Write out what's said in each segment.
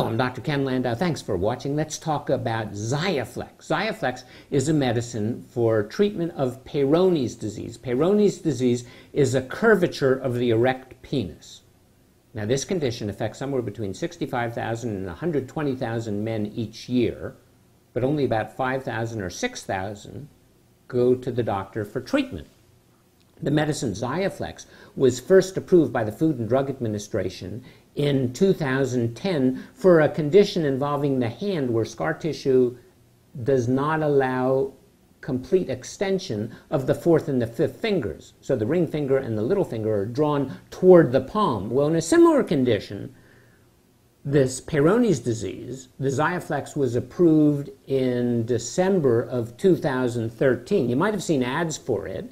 Hello, I'm Dr. Ken Landau. Thanks for watching. Let's talk about Xiaflex. Xiaflex is a medicine for treatment of Peyronie's disease. Peyronie's disease is a curvature of the erect penis. Now, this condition affects somewhere between 65,000 and 120,000 men each year, but only about 5,000 or 6,000 go to the doctor for treatment. The medicine Xiaflex was first approved by the Food and Drug Administration in 2010 for a condition involving the hand where scar tissue does not allow complete extension of the fourth and the fifth fingers. So the ring finger and the little finger are drawn toward the palm. Well, in a similar condition, this Peyronie's disease, the Xiaflex was approved in December of 2013. You might have seen ads for it.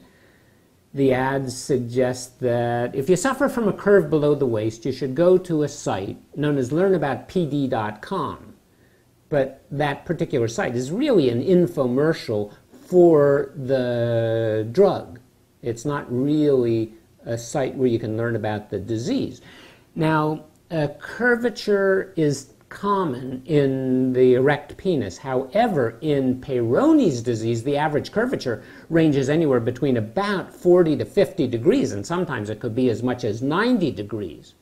The ads suggest that if you suffer from a curve below the waist, you should go to a site known as learnaboutpd.com. But that particular site is really an infomercial for the drug. It's not really a site where you can learn about the disease. Now, curvature is common in the erect penis. However, in Peyronie's disease, the average curvature ranges anywhere between about 40 to 50 degrees, and sometimes it could be as much as 90 degrees.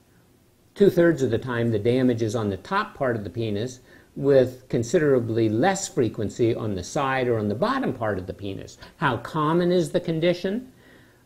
Two-thirds of the time, the damage is on the top part of the penis, with considerably less frequency on the side or on the bottom part of the penis. How common is the condition?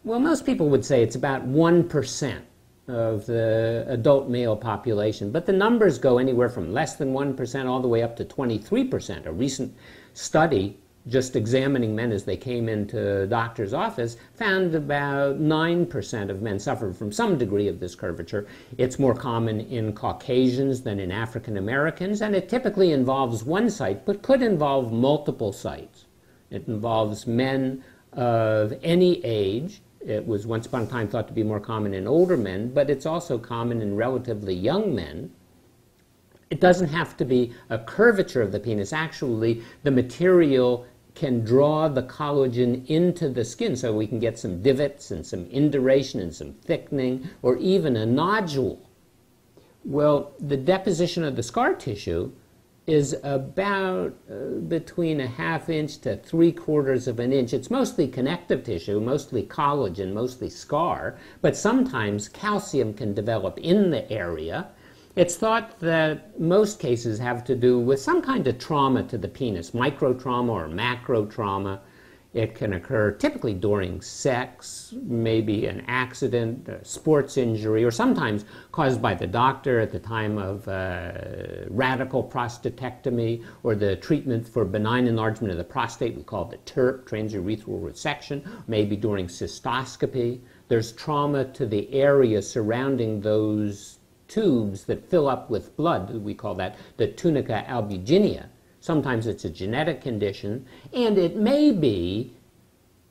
Well, most people would say it's about 1% of the adult male population, but the numbers go anywhere from less than 1% all the way up to 23%. A recent study just examining men as they came into a doctor's office found about 9% of men suffered from some degree of this curvature. It's more common in Caucasians than in African Americans, and it typically involves one site, but could involve multiple sites. It involves men of any age. It was once upon a time thought to be more common in older men, but it's also common in relatively young men. It doesn't have to be a curvature of the penis. Actually, the material can draw the collagen into the skin, so we can get some divots and some induration and some thickening, or even a nodule. Well, the deposition of the scar tissue is about between 1/2 inch to 3/4 of an inch. It's mostly connective tissue, mostly collagen, mostly scar, but sometimes calcium can develop in the area. It's thought that most cases have to do with some kind of trauma to the penis, microtrauma or macrotrauma. It can occur typically during sex, maybe an accident, a sports injury, or sometimes caused by the doctor at the time of radical prostatectomy or the treatment for benign enlargement of the prostate, we call the TURP, transurethral resection, maybe during cystoscopy. There's trauma to the area surrounding those tubes that fill up with blood. We call that the tunica albuginea. Sometimes it's a genetic condition, and it may be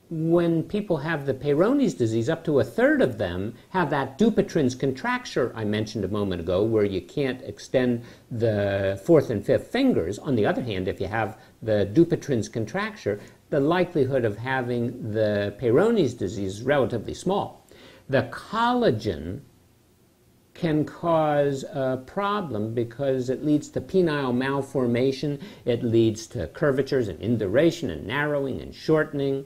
when people have the Peyronie's disease, up to 1/3 of them have that Dupuytren's contracture I mentioned a moment ago, where you can't extend the fourth and fifth fingers. On the other hand, if you have the Dupuytren's contracture, the likelihood of having the Peyronie's disease is relatively small. The collagen can cause a problem because it leads to penile malformation, it leads to curvatures and induration and narrowing and shortening.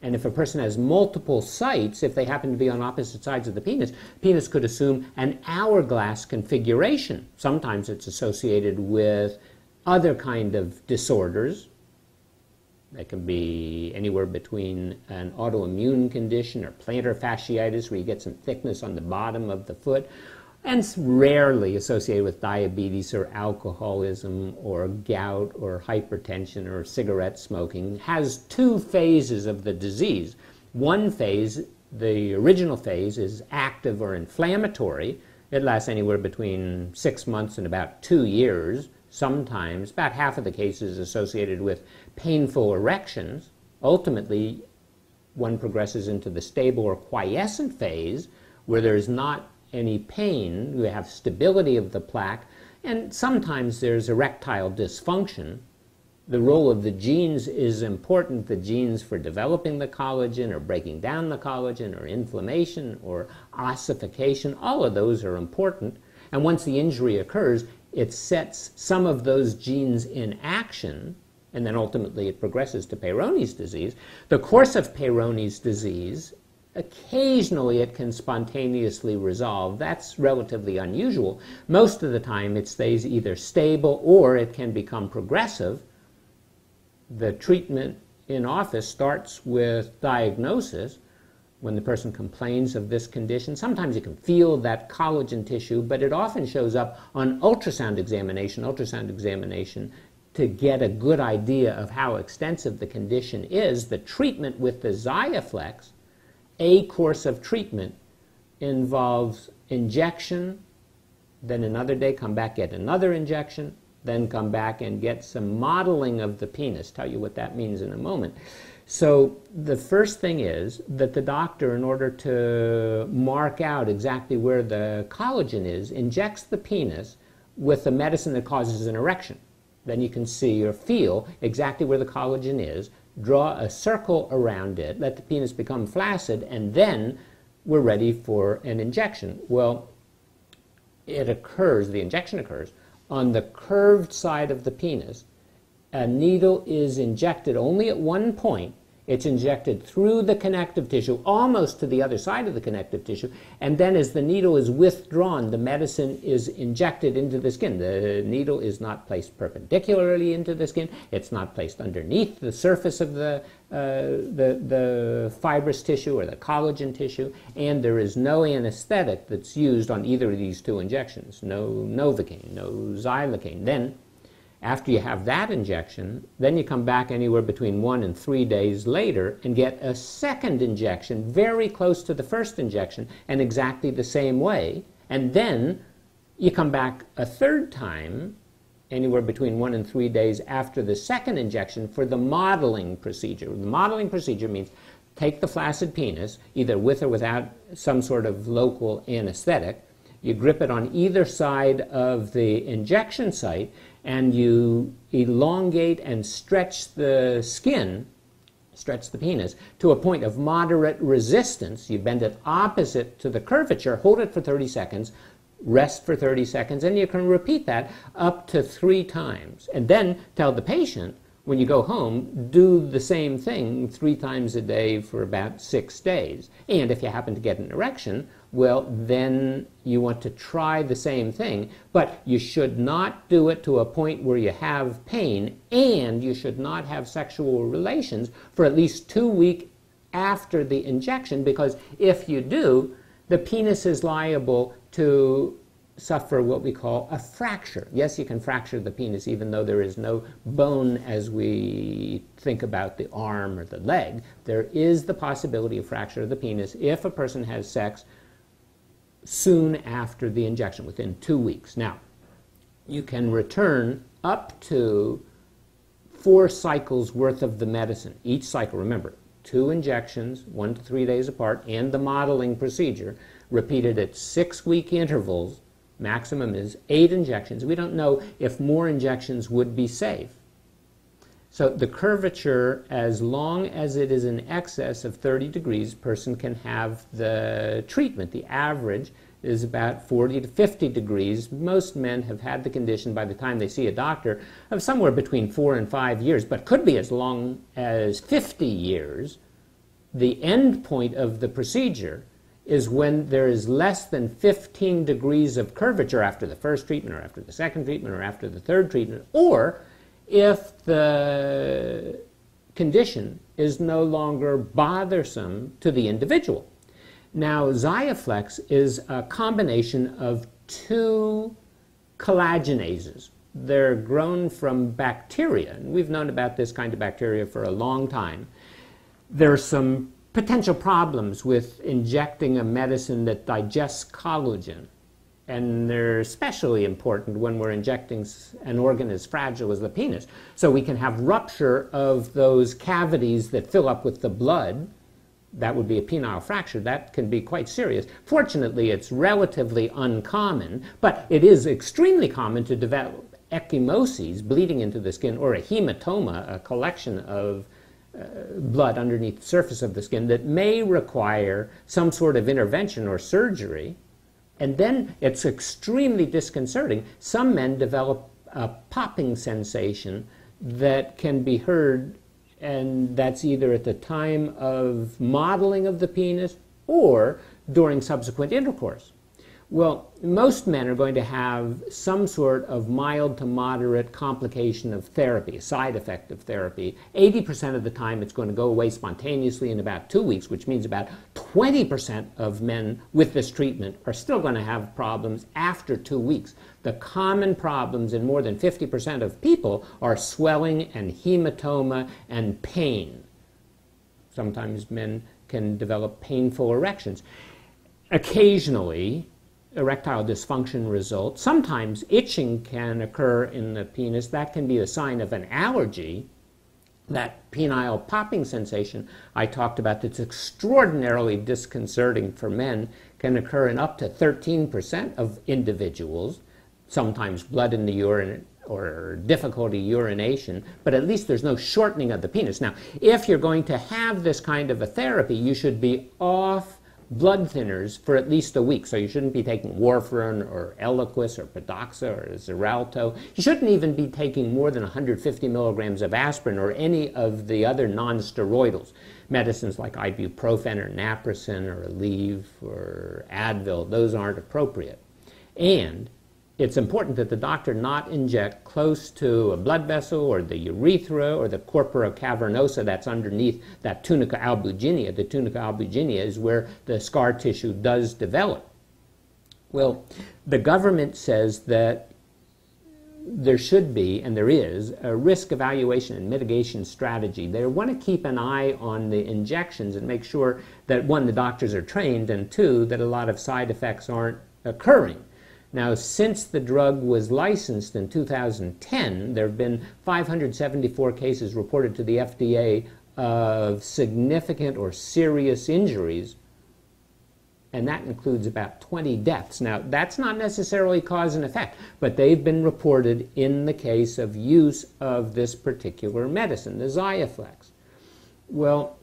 And if a person has multiple sites, if they happen to be on opposite sides of the penis could assume an hourglass configuration. Sometimes it's associated with other kind of disorders. That can be anywhere between an autoimmune condition or plantar fasciitis, where you get some thickness on the bottom of the foot, and it's rarely associated with diabetes or alcoholism or gout or hypertension or cigarette smoking. It has two phases of the disease. One phase, the original phase, is active or inflammatory. It lasts anywhere between 6 months and about 2 years. Sometimes, about 1/2 of the cases associated with painful erections. Ultimately, one progresses into the stable or quiescent phase, where there's not any pain, you have stability of the plaque, and sometimes there's erectile dysfunction. The role of the genes is important, the genes for developing the collagen or breaking down the collagen or inflammation or ossification, all of those are important. And once the injury occurs, it sets some of those genes in action, and then ultimately it progresses to Peyronie's disease. The course of Peyronie's disease, occasionally it can spontaneously resolve. That's relatively unusual. Most of the time it stays either stable or it can become progressive. The treatment in office starts with diagnosis. When the person complains of this condition, sometimes you can feel that collagen tissue, but it often shows up on ultrasound examination to get a good idea of how extensive the condition is. The treatment with the Xiaflex, a course of treatment, involves injection, then another day come back, get another injection, then come back and get some modeling of the penis. Tell you what that means in a moment. So the first thing is that the doctor, in order to mark out exactly where the collagen is, injects the penis with a medicine that causes an erection. Then you can see or feel exactly where the collagen is, draw a circle around it, let the penis become flaccid, and then we're ready for an injection. Well, it occurs, the injection occurs, on the curved side of the penis. A needle is injected only at one point. It's injected through the connective tissue, almost to the other side of the connective tissue, and then as the needle is withdrawn, the medicine is injected into the skin. The needle is not placed perpendicularly into the skin. It's not placed underneath the surface of the fibrous tissue or the collagen tissue, and there is no anesthetic that's used on either of these two injections. No Novocaine, no Xylocaine. Then, after you have that injection, then you come back anywhere between 1 and 3 days later and get a second injection very close to the first injection and exactly the same way. And then you come back a third time, anywhere between 1 and 3 days after the second injection, for the modeling procedure. The modeling procedure means take the flaccid penis, either with or without some sort of local anesthetic. You grip it on either side of the injection site, and you elongate and stretch the skin, stretch the penis, to a point of moderate resistance. You bend it opposite to the curvature, hold it for 30 seconds, rest for 30 seconds, and you can repeat that up to 3 times. And then tell the patient, when you go home, do the same thing 3 times a day for about 6 days. And if you happen to get an erection, well, then you want to try the same thing, but you should not do it to a point where you have pain, and you should not have sexual relations for at least 2 weeks after the injection, because if you do, the penis is liable to suffer what we call a fracture. Yes, you can fracture the penis even though there is no bone as we think about the arm or the leg. There is the possibility of fracture of the penis if a person has sex soon after the injection, within 2 weeks. Now, you can return up to 4 cycles worth of the medicine. Each cycle, remember, 2 injections, 1 to 3 days apart, and the modeling procedure, repeated at 6-week intervals. Maximum is 8 injections. We don't know if more injections would be safe. So the curvature, as long as it is in excess of 30 degrees, person can have the treatment. The average is about 40 to 50 degrees. Most men have had the condition by the time they see a doctor of somewhere between 4 and 5 years, but could be as long as 50 years. The end point of the procedure is when there is less than 15 degrees of curvature after the first treatment or after the second treatment or after the third treatment, or if the condition is no longer bothersome to the individual. Now, Xiaflex is a combination of 2 collagenases. They're grown from bacteria, and we've known about this kind of bacteria for a long time. There are some potential problems with injecting a medicine that digests collagen, and they're especially important when we're injecting an organ as fragile as the penis. So we can have rupture of those cavities that fill up with the blood. That would be a penile fracture. That can be quite serious. Fortunately, it's relatively uncommon, but it is extremely common to develop ecchymoses, bleeding into the skin, or a hematoma, a collection of blood underneath the surface of the skin that may require some sort of intervention or surgery. And then it's extremely disconcerting. Some men develop a popping sensation that can be heard, and that's either at the time of modeling of the penis or during subsequent intercourse. Well, most men are going to have some sort of mild to moderate complication of therapy, side effect of therapy. 80% of the time it's going to go away spontaneously in about 2 weeks, which means about 20% of men with this treatment are still going to have problems after 2 weeks. The common problems in more than 50% of people are swelling and hematoma and pain. Sometimes men can develop painful erections. Occasionally, erectile dysfunction results. Sometimes itching can occur in the penis. That can be a sign of an allergy. That penile popping sensation I talked about that's extraordinarily disconcerting for men can occur in up to 13% of individuals. Sometimes blood in the urine or difficulty urination, but at least there's no shortening of the penis. Now, if you're going to have this kind of a therapy, you should be off blood thinners for at least a week. So you shouldn't be taking Warfarin or Eliquis or Pradaxa or Xarelto. You shouldn't even be taking more than 150 milligrams of aspirin or any of the other non-steroidals. Medicines like Ibuprofen or Naproxen or Aleve or Advil, those aren't appropriate. And it's important that the doctor not inject close to a blood vessel or the urethra or the corpora cavernosa that's underneath that tunica albuginea. The tunica albuginea is where the scar tissue does develop. Well, the government says that there should be, and there is, a risk evaluation and mitigation strategy. They want to keep an eye on the injections and make sure that, one, the doctors are trained, and two, that a lot of side effects aren't occurring. Now, since the drug was licensed in 2010, there have been 574 cases reported to the FDA of significant or serious injuries, and that includes about 20 deaths. Now, that's not necessarily cause and effect, but they've been reported in the case of use of this particular medicine, the Xiaflex. Well,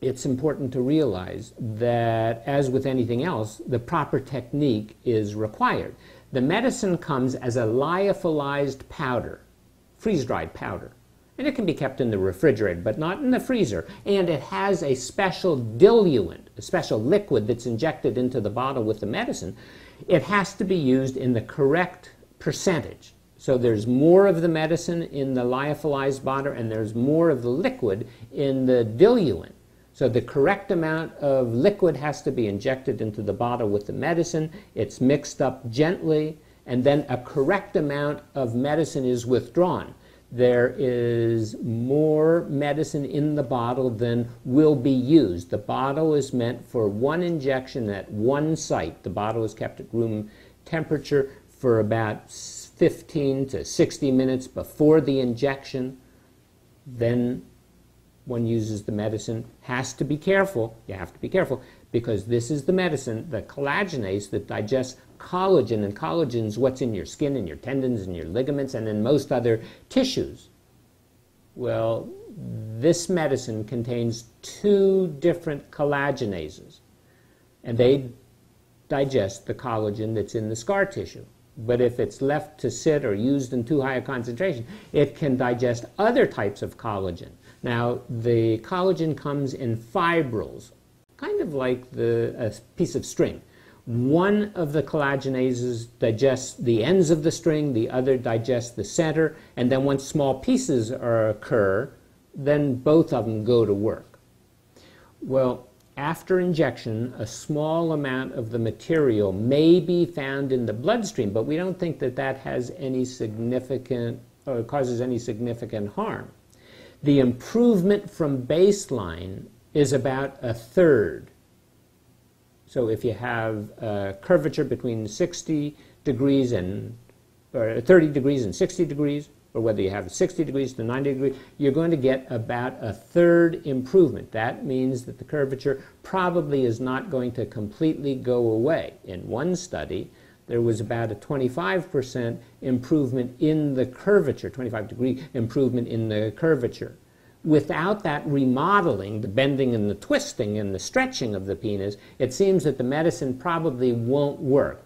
it's important to realize that, as with anything else, the proper technique is required. The medicine comes as a lyophilized powder, freeze-dried powder, and it can be kept in the refrigerator, but not in the freezer. And it has a special diluent, a special liquid that's injected into the bottle with the medicine. It has to be used in the correct percentage. So there's more of the medicine in the lyophilized bottle, and there's more of the liquid in the diluent. So the correct amount of liquid has to be injected into the bottle with the medicine. It's mixed up gently, and then a correct amount of medicine is withdrawn. There is more medicine in the bottle than will be used. The bottle is meant for one injection at one site. The bottle is kept at room temperature for about 15 to 60 minutes before the injection. Then one uses the medicine. Has to be careful. You have to be careful because this is the medicine, the collagenase that digests collagen, and collagen's what's in your skin and your tendons and your ligaments and in most other tissues. Well, this medicine contains two different collagenases, and they digest the collagen that's in the scar tissue. But if it's left to sit or used in too high a concentration, it can digest other types of collagen. Now, the collagen comes in fibrils, kind of like a piece of string. One of the collagenases digests the ends of the string, the other digests the center, and then once small pieces occur, then both of them go to work. Well, after injection, a small amount of the material may be found in the bloodstream, but we don't think that that has any significant, or causes any significant harm. The improvement from baseline is about a third. So if you have a curvature between 30 degrees and 60 degrees, or whether you have 60 degrees to 90 degrees, you're going to get about a third improvement. That means that the curvature probably is not going to completely go away. In one study, there was about a 25% improvement in the curvature, 25-degree improvement in the curvature. without that remodeling, the bending and the twisting and the stretching of the penis, it seems that the medicine probably won't work.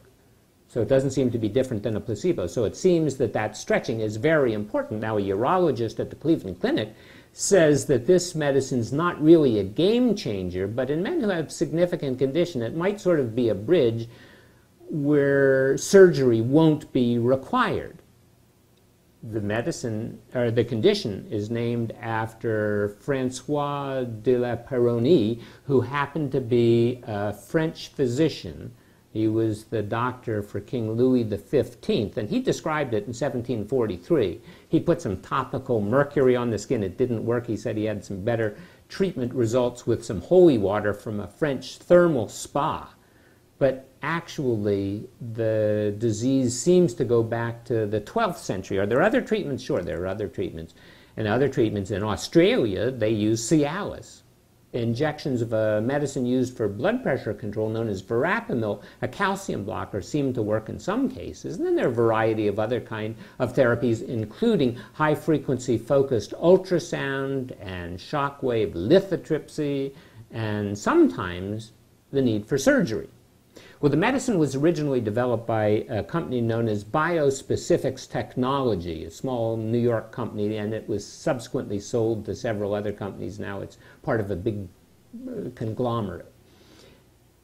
So it doesn't seem to be different than a placebo. So it seems that that stretching is very important. Now, a urologist at the Cleveland Clinic says that this medicine's not really a game changer, but in men who have significant condition, it might sort of be a bridge where surgery won't be required. The medicine, or the condition, is named after François de la Peyronie, who happened to be a French physician. He was the doctor for King Louis XV, and he described it in 1743. He put some topical mercury on the skin. It didn't work. He said he had some better treatment results with some holy water from a French thermal spa. But actually, the disease seems to go back to the 12th century. Are there other treatments? Sure, there are other treatments. And other treatments in Australia, they use Cialis. Injections of a medicine used for blood pressure control known as Verapamil, a calcium blocker, seem to work in some cases. And then there are a variety of other kind of therapies, including high-frequency focused ultrasound and shockwave lithotripsy, and sometimes the need for surgery. Well, the medicine was originally developed by a company known as Biospecifics Technology, a small New York company, and it was subsequently sold to several other companies. Now it's part of a big conglomerate.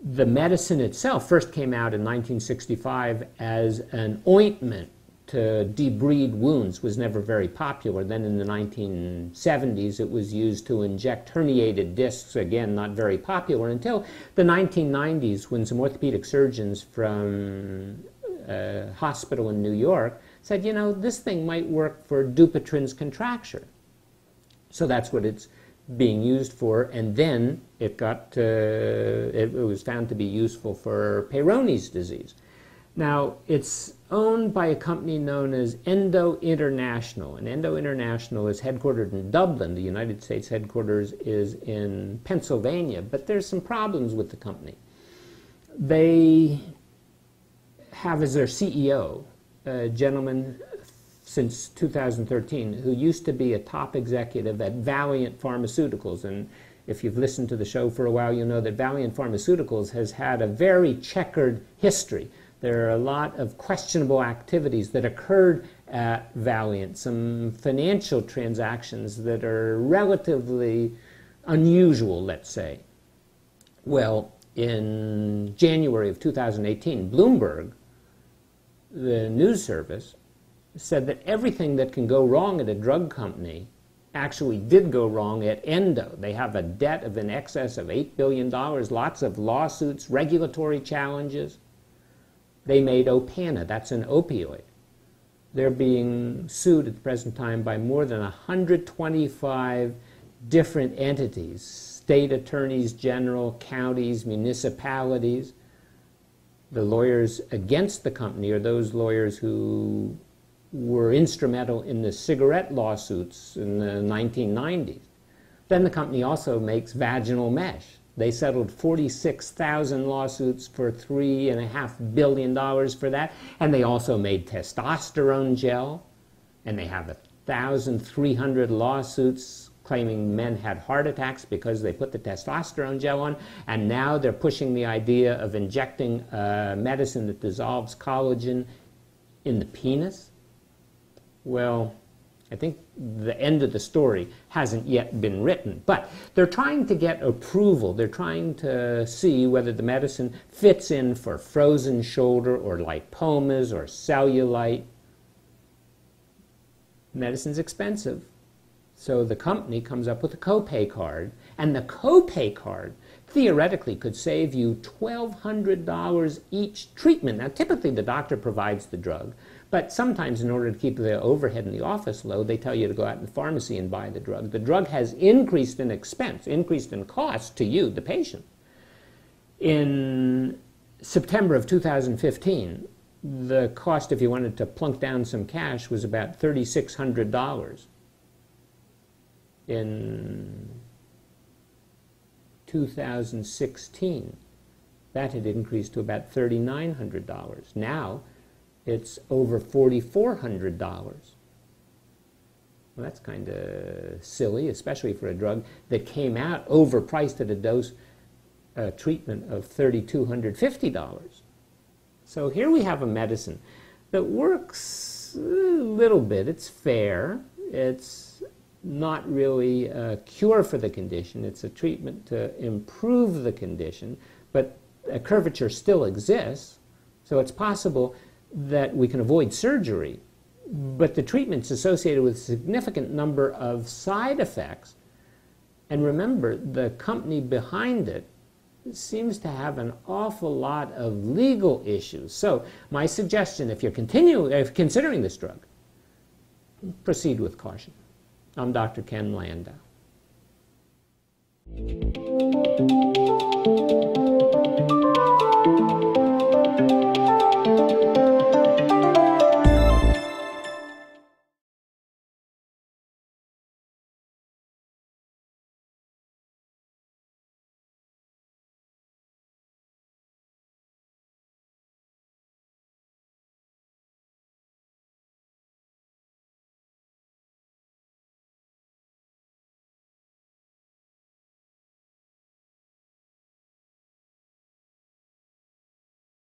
The medicine itself first came out in 1965 as an ointment to debride wounds, was never very popular. Then in the 1970s, it was used to inject herniated discs, again, not very popular, until the 1990s when some orthopedic surgeons from a hospital in New York said, you know, this thing might work for Dupuytren's contracture. So that's what it's being used for, and then it got, it was found to be useful for Peyronie's disease. Now, it's owned by a company known as Endo International, and Endo International is headquartered in Dublin. The United States headquarters is in Pennsylvania, but there's some problems with the company. They have as their CEO a gentleman since 2013 who used to be a top executive at Valeant Pharmaceuticals, and if you've listened to the show for a while, you know that Valeant Pharmaceuticals has had a very checkered history. There are a lot of questionable activities that occurred at Valeant, some financial transactions that are relatively unusual, let's say. Well, in January of 2018, Bloomberg, the news service, said that everything that can go wrong at a drug company actually did go wrong at Endo. They have a debt of in excess of $8 billion, lots of lawsuits, regulatory challenges. They made Opana, that's an opioid. They're being sued at the present time by more than 125 different entities, state attorneys general, counties, municipalities. The lawyers against the company are those lawyers who were instrumental in the cigarette lawsuits in the 1990s. Then the company also makes vaginal mesh. They settled 46,000 lawsuits for $3.5 billion for that. And they also made testosterone gel. And they have 1,300 lawsuits claiming men had heart attacks because they put the testosterone gel on. And now they're pushing the idea of injecting a medicine that dissolves collagen in the penis. Well, I think the end of the story hasn't yet been written, but they're trying to get approval. They're trying to see whether the medicine fits in for frozen shoulder or lipomas or cellulite. Medicine's expensive, so the company comes up with a copay card, and the copay card theoretically could save you $1,200 each treatment. Now, typically the doctor provides the drug, but sometimes in order to keep the overhead in the office low, they tell you to go out in the pharmacy and buy the drug. The drug has increased in expense, increased in cost to you, the patient. In September of 2015, the cost, if you wanted to plunk down some cash, was about $3,600. In 2016, that had increased to about $3,900. Now, it's over $4,400. Well, that's kind of silly, especially for a drug that came out overpriced at a dose treatment of $3,250. So here we have a medicine that works a little bit. It's fair. It's not really a cure for the condition. It's a treatment to improve the condition, but a curvature still exists. So it's possible that we can avoid surgery, but the treatment's associated with a significant number of side effects. And remember, the company behind it seems to have an awful lot of legal issues. So my suggestion, if you're considering this drug, proceed with caution. I'm Dr. Ken Landau.